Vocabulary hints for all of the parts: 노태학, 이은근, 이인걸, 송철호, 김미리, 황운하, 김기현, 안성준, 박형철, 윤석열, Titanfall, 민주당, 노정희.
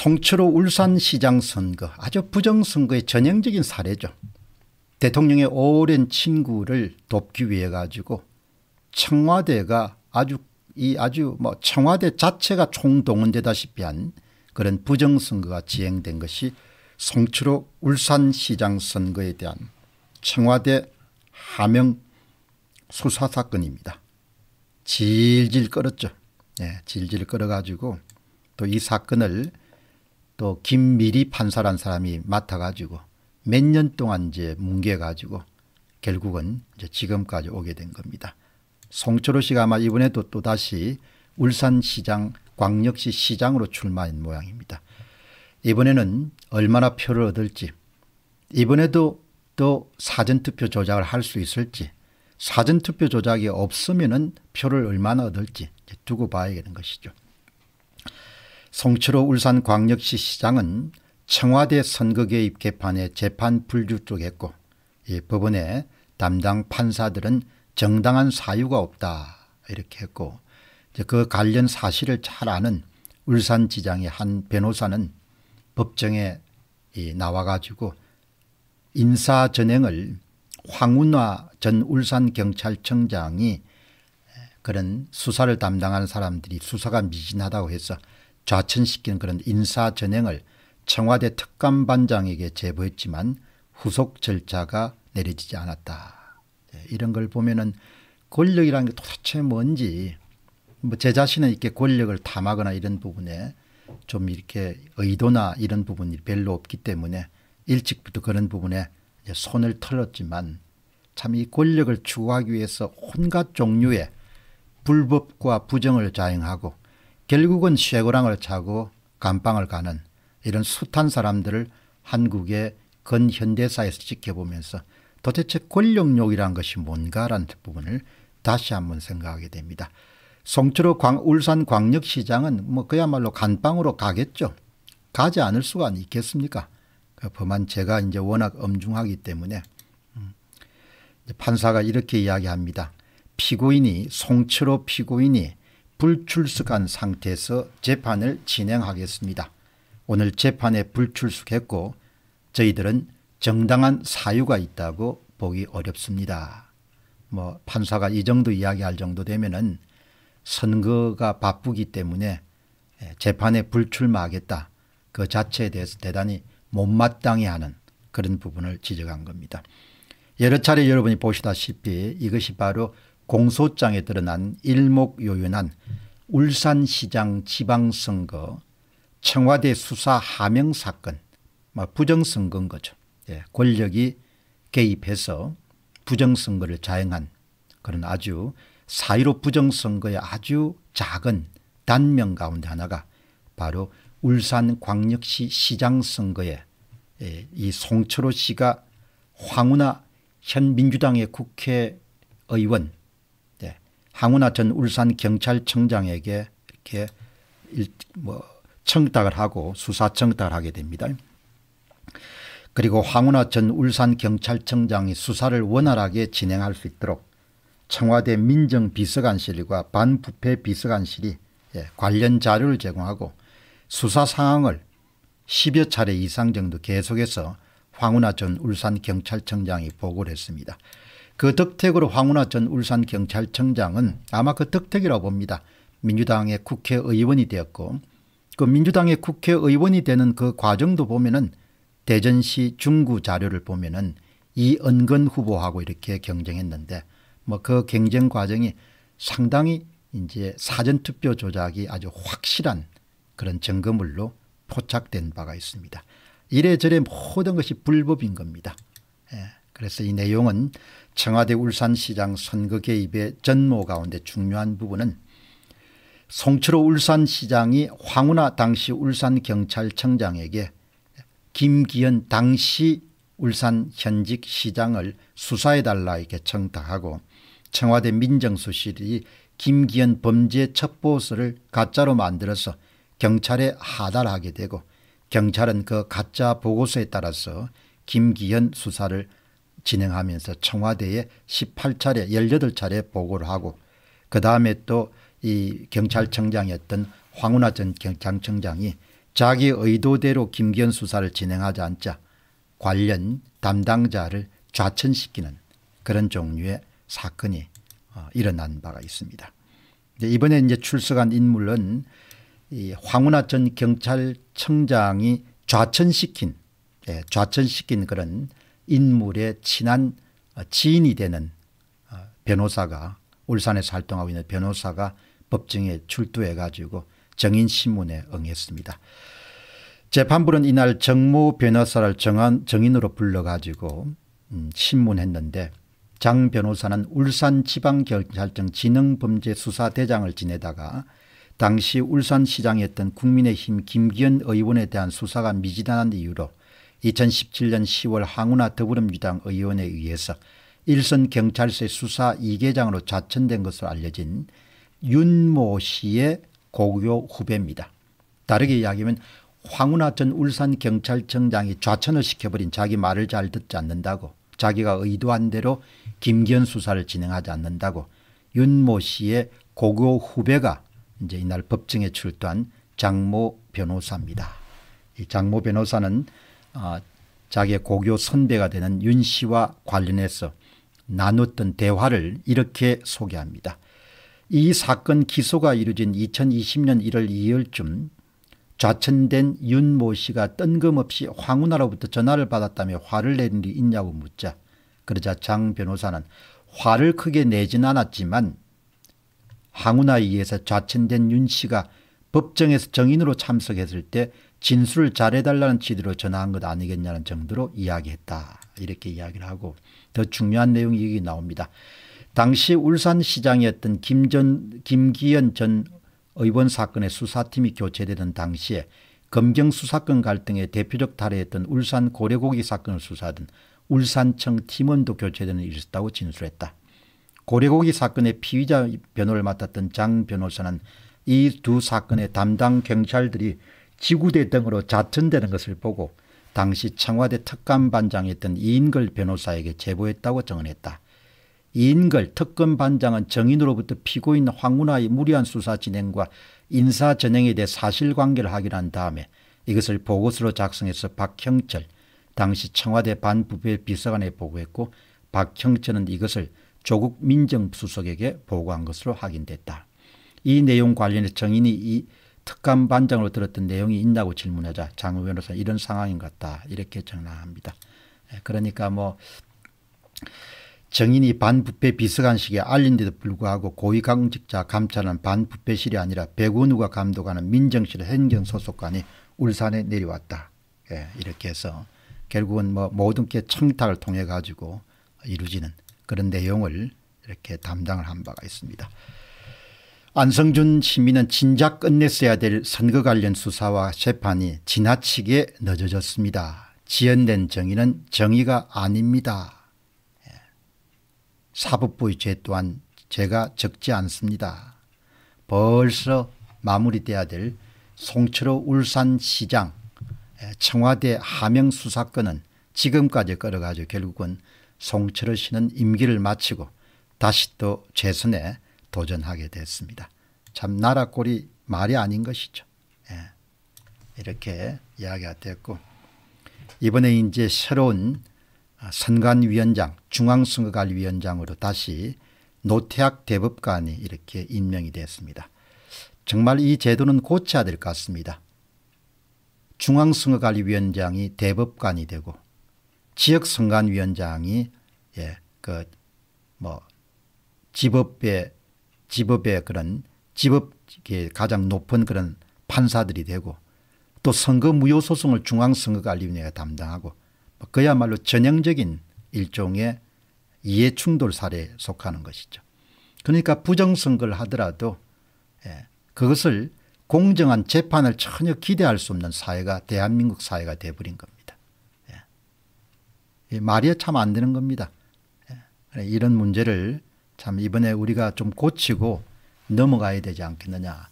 송철호 울산시장 선거, 아주 부정선거의 전형적인 사례죠. 대통령의 오랜 친구를 돕기 위해 가지고 청와대가 아주 청와대 자체가 총동원되다시피 한 그런 부정선거가 지행된 것이 송철호 울산시장 선거에 대한 청와대 하명 수사사건입니다. 질질 끌었죠. 예, 질질 끌어가지고 또 이 사건을 또 김미리 판사란 사람이 맡아가지고 몇 년 동안 이제 뭉개가지고 결국은 이제 지금까지 오게 된 겁니다. 송철호 씨가 아마 이번에도 또다시 울산시장, 광역시 시장으로 출마한 모양입니다. 이번에는 얼마나 표를 얻을지, 이번에도 또 사전투표 조작을 할 수 있을지, 사전투표 조작이 없으면은 표를 얼마나 얻을지 두고 봐야 되는 것이죠. 송철호 울산광역시 시장은 청와대 선거개입 개판에 재판 불출석했고, 이 법원의 담당 판사들은 정당한 사유가 없다 이렇게 했고, 이제 그 관련 사실을 잘 아는 울산지장의 한 변호사는 법정에 나와가지고 인사전행을 황운하 전 울산경찰청장이 그런 수사를 담당하는 사람들이 수사가 미진하다고 해서 좌천시키는 그런 인사전행을 청와대 특감반장에게 제보했지만 후속 절차가 내려지지 않았다. 이런 걸 보면은 권력이라는 게 도대체 뭔지, 뭐 제 자신은 이렇게 권력을 탐하거나 이런 부분에 좀 이렇게 의도나 이런 부분이 별로 없기 때문에 일찍부터 그런 부분에 이제 손을 털었지만, 참 이 권력을 추구하기 위해서 온갖 종류의 불법과 부정을 자행하고 결국은 쇠고랑을 차고 감방을 가는 이런 숱한 사람들을 한국의 근현대사에서 지켜보면서 도대체 권력욕이란 것이 뭔가라는 부분을 다시 한번 생각하게 됩니다. 송철호 울산광역시장은 뭐 그야말로 감방으로 가겠죠. 가지 않을 수가 있겠습니까? 그 범한 죄가 이제 워낙 엄중하기 때문에. 판사가 이렇게 이야기합니다. 피고인이, 송철호 피고인이 불출석한 상태에서 재판을 진행하겠습니다. 오늘 재판에 불출석했고 저희들은 정당한 사유가 있다고 보기 어렵습니다. 뭐 판사가 이 정도 이야기할 정도 되면은 선거가 바쁘기 때문에 재판에 불출마하겠다, 그 자체에 대해서 대단히 못마땅해 하는 그런 부분을 지적한 겁니다. 여러 차례 여러분이 보시다시피 이것이 바로 공소장에 드러난 일목요연한 울산시장 지방선거 청와대 수사 하명 사건, 부정선거인 거죠. 예, 권력이 개입해서 부정선거를 자행한 그런 아주 4.15 부정선거의 아주 작은 단면 가운데 하나가 바로 울산광역시 시장선거에 이 송철호 씨가 황운하 현 민주당의 국회의원, 황운하 전 울산경찰청장에게 이렇게 청탁을 하고 수사청탁을 하게 됩니다. 그리고 황운하 전 울산경찰청장이 수사를 원활하게 진행할 수 있도록 청와대 민정비서관실과 반부패비서관실이 관련 자료를 제공하고 수사 상황을 10여 차례 이상 정도 계속해서 황운하 전 울산경찰청장이 보고를 했습니다. 그 덕택으로 황운하 전 울산경찰청장은 아마 그 덕택이라고 봅니다. 민주당의 국회의원이 되었고, 그 민주당의 국회의원이 되는 그 과정도 보면은 대전시 중구 자료를 보면은 이은근 후보하고 이렇게 경쟁했는데, 뭐 그 경쟁 과정이 상당히 이제 사전투표 조작이 아주 확실한 그런 증거물로 포착된 바가 있습니다. 이래저래 모든 것이 불법인 겁니다. 예, 그래서 이 내용은 청와대 울산시장 선거 개입의 전모 가운데 중요한 부분은 송철호 울산시장이 황운하 당시 울산경찰청장에게 김기현 당시 울산 현직 시장을 수사해달라 이렇게 청탁하고, 청와대 민정수실이 김기현 범죄 첩보서를 가짜로 만들어서 경찰에 하달하게 되고, 경찰은 그 가짜 보고서에 따라서 김기현 수사를 진행하면서 청와대에 18차례 18차례 보고를 하고, 그 다음에 또 이 경찰청장이었던 황운하 전 경찰청장이 자기 의도대로 김기현 수사를 진행하지 않자 관련 담당자를 좌천시키는 그런 종류의 사건이 일어난 바가 있습니다. 이번에 이제 출석한 인물은 이 황운하 전 경찰청장이 좌천시킨 그런 인물의 친한 지인이 되는 변호사가, 울산에서 활동하고 있는 변호사가 법정에 출두해 가지고 정인신문에 응했습니다. 재판부는 이날 정모 변호사를 정인으로 불러가지고 신문했는데, 장 변호사는 울산지방경찰청 지능범죄수사대장을 지내다가 당시 울산시장이었던 국민의힘 김기현 의원에 대한 수사가 미진한 이유로 2017년 10월 황운하 더불어민주당 의원에 의해서 일선경찰서의 수사 2계장으로 좌천된 것으로 알려진 윤모 씨의 고교 후배입니다. 다르게 이야기하면 황운하 전 울산경찰청장이 좌천을 시켜버린, 자기 말을 잘 듣지 않는다고, 자기가 의도한 대로 김기현 수사를 진행하지 않는다고 윤모 씨의 고교 후배가 이제 이날 법정에 출두한 장모 변호사입니다. 이 장모 변호사는 자기의 고교 선배가 되는 윤 씨와 관련해서 나눴던 대화를 이렇게 소개합니다. 이 사건 기소가 이루어진 2020년 1월 2일쯤 좌천된 윤모 씨가 뜬금없이 황운하로부터 전화를 받았다며 화를 낸 일이 있냐고 묻자, 그러자 장 변호사는 화를 크게 내진 않았지만 황운하에 의해서 좌천된 윤 씨가 법정에서 정인으로 참석했을 때 진술을 잘해달라는 취지로 전화한 것 아니겠냐는 정도로 이야기했다, 이렇게 이야기를 하고, 더 중요한 내용이 여기 나옵니다. 당시 울산시장이었던 김기현 전 의원 사건의 수사팀이 교체되던 당시에 검경 수사권 갈등의 대표적 탈의였던 울산 고래고기 사건을 수사하던 울산청 팀원도 교체되는 일이 있었다고 진술했다. 고래고기 사건의 피의자 변호를 맡았던 장 변호사는 이 두 사건의 담당 경찰들이 지구대 등으로 좌천되는 것을 보고 당시 청와대 특감반장이었던 이인걸 변호사에게 제보했다고 증언했다. 이인걸 특검반장은 정인으로부터 피고인 황운하의 무리한 수사 진행과 인사 전행에 대해 사실관계를 확인한 다음에 이것을 보고서로 작성해서 박형철 당시 청와대 반부패 비서관에 보고했고, 박형철은 이것을 조국 민정수석에게 보고한 것으로 확인됐다. 이 내용 관련해 정인이 이 특감반장으로 들었던 내용이 있냐고 질문하자 장 변호사는 이런 상황인 것 같다, 이렇게 전화합니다. 그러니까 뭐 정인이 반부패 비서관식에 알린데도 불구하고 고위공직자 감찰한 반부패실이 아니라 백운우가 감독하는 민정실 행정소속관이 울산에 내려왔다. 예, 이렇게 해서 결국은 뭐 모든 게 청탁을 통해 가지고 이루어지는 그런 내용을 이렇게 담당을 한 바가 있습니다. 안성준 시민은 진작 끝냈어야 될 선거 관련 수사와 재판이 지나치게 늦어졌습니다. 지연된 정의는 정의가 아닙니다. 사법부의 죄 또한 죄가 적지 않습니다. 벌써 마무리돼야 될 송철호 울산시장 청와대 하명 수사권은 지금까지 끌어가지고 결국은 송철호 씨는 임기를 마치고 다시 또 재선에 도전하게 됐습니다. 참 나라 꼴이 말이 아닌 것이죠. 이렇게 이야기가 됐고, 이번에 이제 새로운 선관위원장, 중앙선거관리위원장으로 다시 노태학 대법관이 이렇게 임명이 됐습니다. 정말 이 제도는 고쳐야 될 것 같습니다. 중앙선거관리위원장이 대법관이 되고 지역선관위원장이 지법의 그런 지법의 가장 높은 그런 판사들이 되고, 또 선거 무효 소송을 중앙선거관리위원회가 담당하고, 그야말로 전형적인 일종의 이해충돌 사례에 속하는 것이죠. 그러니까 부정선거를 하더라도 그것을 공정한 재판을 전혀 기대할 수 없는 사회가, 대한민국 사회가 돼버린 겁니다. 말이 참 안 되는 겁니다. 이런 문제를 참 이번에 우리가 좀 고치고 넘어가야 되지 않겠느냐.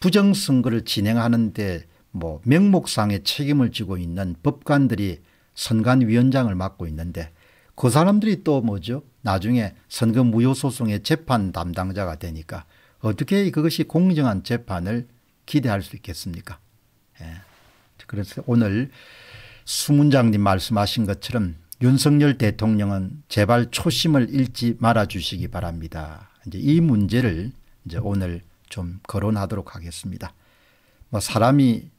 부정선거를 진행하는데 뭐 명목상의 책임을 지고 있는 법관들이 선관위원장을 맡고 있는데, 그 사람들이 또 뭐죠? 나중에 선거 무효소송의 재판 담당자가 되니까 어떻게 그것이 공정한 재판을 기대할 수 있겠습니까? 그래서 오늘 수문장님 말씀하신 것처럼 윤석열 대통령은 제발 초심을 잃지 말아 주시기 바랍니다. 이제 이 문제를 이제 오늘 좀 거론하도록 하겠습니다. 뭐 사람이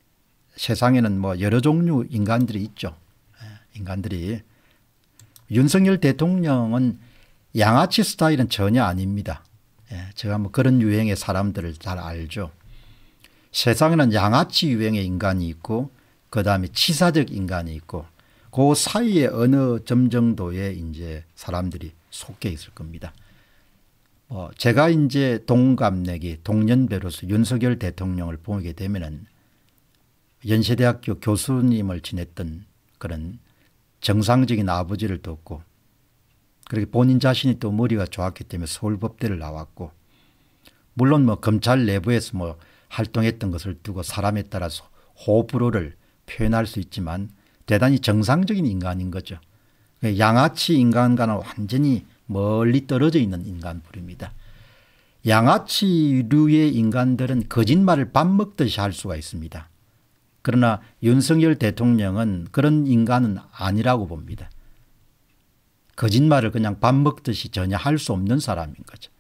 세상에는 뭐 여러 종류 인간들이 있죠. 인간들이 윤석열 대통령은 양아치 스타일은 전혀 아닙니다. 제가 뭐 그런 유형의 사람들을 잘 알죠. 세상에는 양아치 유형의 인간이 있고 그다음에 치사적 인간이 있고 그 사이에 어느 점 정도에 이제 사람들이 속해 있을 겁니다. 제가 이제 동갑내기 동년배로서 윤석열 대통령을 보게 되면은 연세대학교 교수님을 지냈던 그런 정상적인 아버지를 돕고 그렇게 본인 자신이 또 머리가 좋았기 때문에 서울법대를 나왔고 물론 뭐 검찰 내부에서 뭐 활동했던 것을 두고 사람에 따라서 호불호를 표현할 수 있지만 대단히 정상적인 인간인 거죠. 양아치 인간과는 완전히 멀리 떨어져 있는 인간뿔입니다. 양아치류의 인간들은 거짓말을 밥 먹듯이 할 수가 있습니다. 그러나 윤석열 대통령은 그런 인간은 아니라고 봅니다. 거짓말을 그냥 밥 먹듯이 전혀 할 수 없는 사람인 거죠.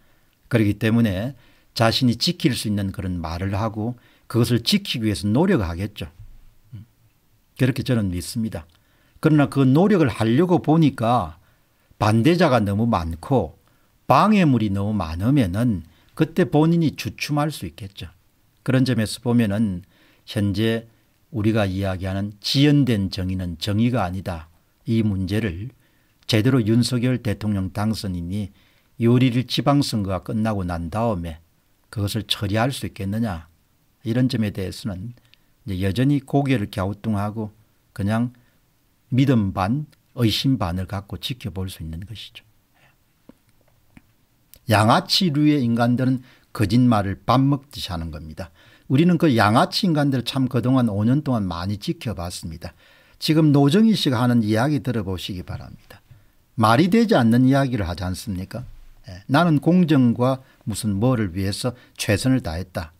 그렇기 때문에 자신이 지킬 수 있는 그런 말을 하고 그것을 지키기 위해서 노력하겠죠. 그렇게 저는 믿습니다. 그러나 그 노력을 하려고 보니까 반대자가 너무 많고 방해물이 너무 많으면은 그때 본인이 주춤할 수 있겠죠. 그런 점에서 보면은 현재 우리가 이야기하는 지연된 정의는 정의가 아니다. 이 문제를 제대로 윤석열 대통령 당선인이 6월 1일 지방선거가 끝나고 난 다음에 그것을 처리할 수 있겠느냐. 이런 점에 대해서는 이제 여전히 고개를 갸우뚱하고 그냥 믿음 반 의심 반을 갖고 지켜볼 수 있는 것이죠. 양아치류의 인간들은 거짓말을 밥 먹듯이 하는 겁니다. 우리는 그 양아치 인간들 참 그동안 5년 동안 많이 지켜봤습니다. 지금 노정희 씨가 하는 이야기 들어보시기 바랍니다. 말이 되지 않는 이야기를 하지 않습니까? 나는 공정과 무슨 뭐를 위해서 최선을 다했다.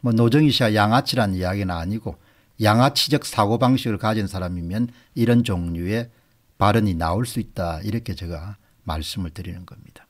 뭐 노정희 씨가 양아치란 이야기는 아니고 양아치적 사고방식을 가진 사람이면 이런 종류의 발언이 나올 수 있다. 이렇게 제가 말씀을 드리는 겁니다.